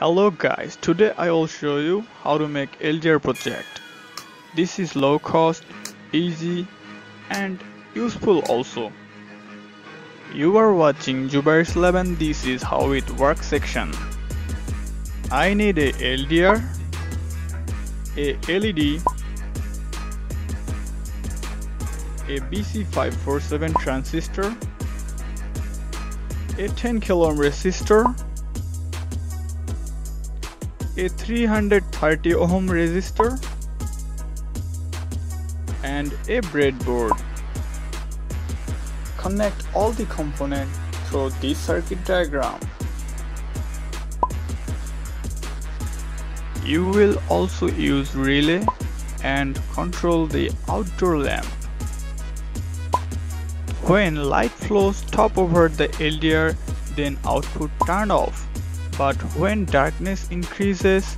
Hello guys, today I will show you how to make LDR project. This is low cost, easy and useful also. You are watching Zubairs Lab and this is how it works section. I need a LDR, a LED, a BC547 transistor, a 10 kilo ohm resistor, a 330 ohm resistor and a breadboard. Connect all the components through this circuit diagram. You will also use relay and control the outdoor lamp. When light flows top over the LDR, then output turn off. But when darkness increases,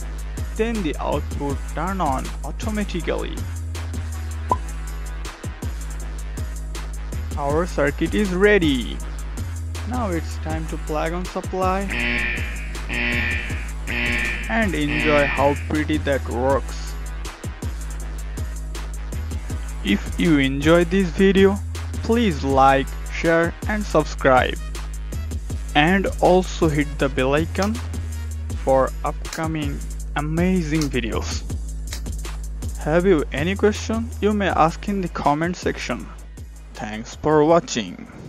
then the output turn on automatically. Our circuit is ready. Now it's time to plug on supply and enjoy how pretty that works. If you enjoyed this video, please like, share and subscribe. And also hit the bell icon for upcoming amazing videos. Have you any question? You may ask in the comment section. Thanks for watching.